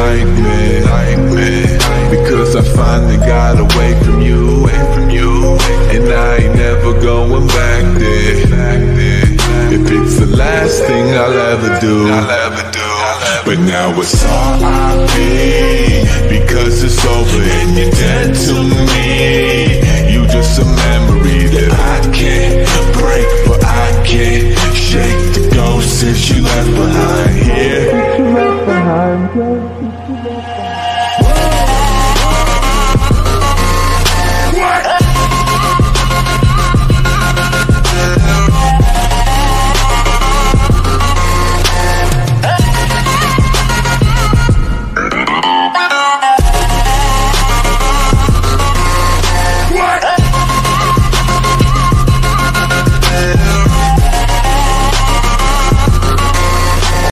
like me, because I finally got away from you, and I ain't never going back there. If it's the last thing I'll ever do, but now it's R.I.P. because it's over and you're dead to me. You just a memory that I can't break, but I can't shake the ghost that you left behind here.